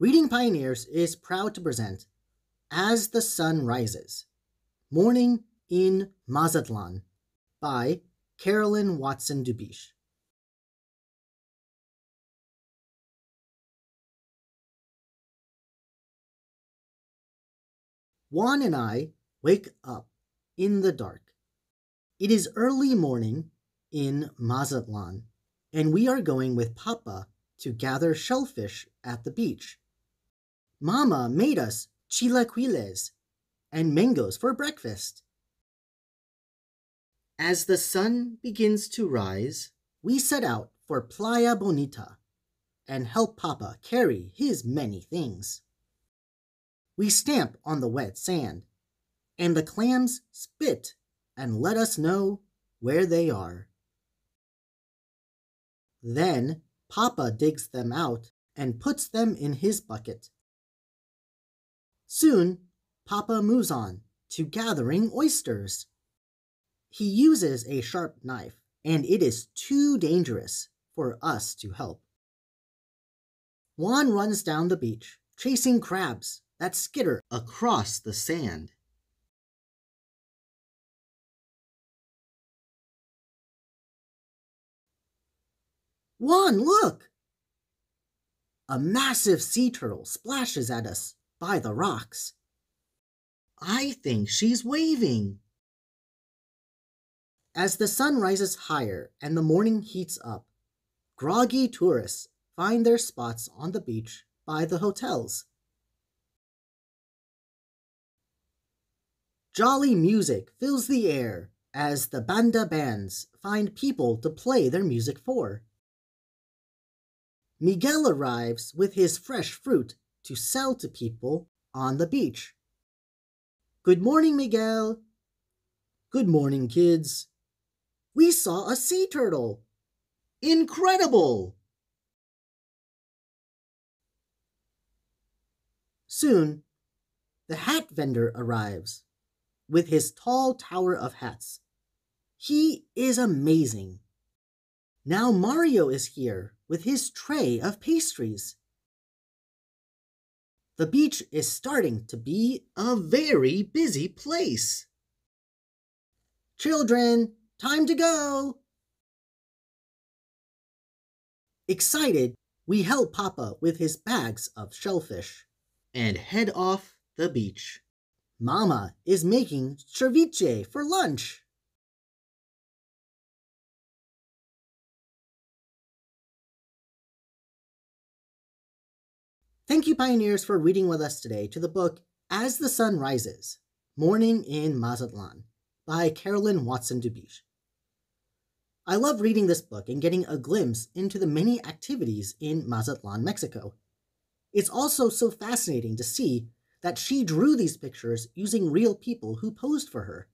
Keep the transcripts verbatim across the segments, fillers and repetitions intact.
Reading Pioneers is proud to present As the Sun Rises, Morning in Mazatlán by Carolyn Watson-Dubisch. Juan and I wake up in the dark. It is early morning in Mazatlán, and we are going with Papa to gather shellfish at the beach. Mama made us chilaquiles and mangoes for breakfast. As the sun begins to rise, we set out for Playa Bonita and help Papa carry his many things. We stamp on the wet sand, and the clams spit and let us know where they are. Then Papa digs them out and puts them in his bucket. Soon, Papa moves on to gathering oysters. He uses a sharp knife, and it is too dangerous for us to help. Juan runs down the beach, chasing crabs that skitter across the sand. Juan, look! A massive sea turtle splashes at us by the rocks. I think she's waving. As the sun rises higher and the morning heats up, groggy tourists find their spots on the beach by the hotels. Jolly music fills the air as the Banda bands find people to play their music for. Miguel arrives with his fresh fruit to sell to people on the beach. Good morning, Miguel. Good morning, kids. We saw a sea turtle. Incredible! Soon, the hat vendor arrives with his tall tower of hats. He is amazing. Now Mario is here with his tray of pastries. The beach is starting to be a very busy place. Children, time to go! Excited, we help Papa with his bags of shellfish and head off the beach. Mama is making ceviche for lunch. Thank you, Pioneers, for reading with us today to the book As the Sun Rises, Morning in Mazatlán by Carolyn Watson-Dubisch. I love reading this book and getting a glimpse into the many activities in Mazatlán, Mexico. It's also so fascinating to see that she drew these pictures using real people who posed for her.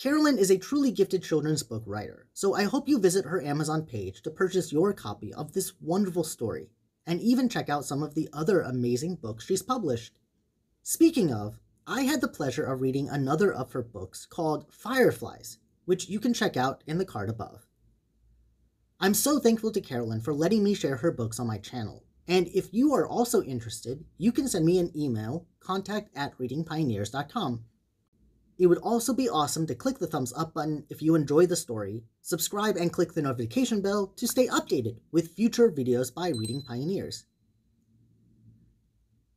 Carolyn is a truly gifted children's book writer, so I hope you visit her Amazon page to purchase your copy of this wonderful story, and even check out some of the other amazing books she's published. Speaking of, I had the pleasure of reading another of her books called Fireflies, which you can check out in the card above. I'm so thankful to Carolyn for letting me share her books on my channel, and if you are also interested, you can send me an email, contact at reading pioneers dot com. It would also be awesome to click the thumbs up button if you enjoy the story, subscribe and click the notification bell to stay updated with future videos by Reading Pioneers.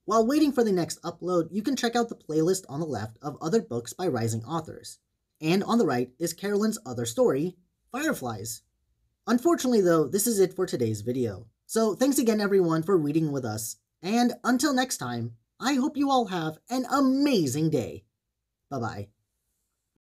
While waiting for the next upload, you can check out the playlist on the left of other books by rising authors, and on the right is Carolyn's other story, Fireflies. Unfortunately though, this is it for today's video. So thanks again everyone for reading with us, and until next time, I hope you all have an amazing day. Bye-bye.